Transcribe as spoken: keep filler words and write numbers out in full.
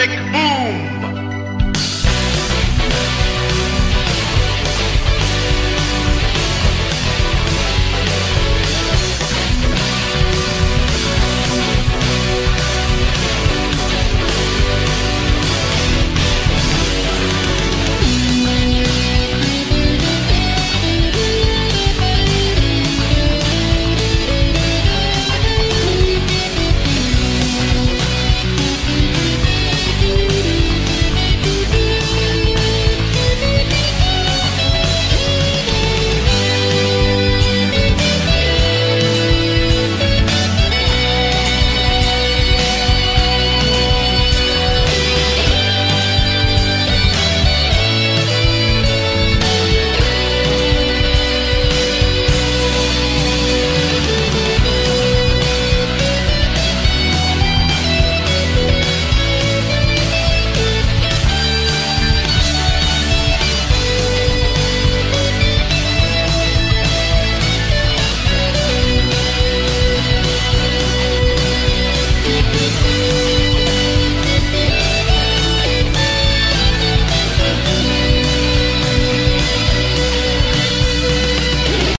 sonic boom.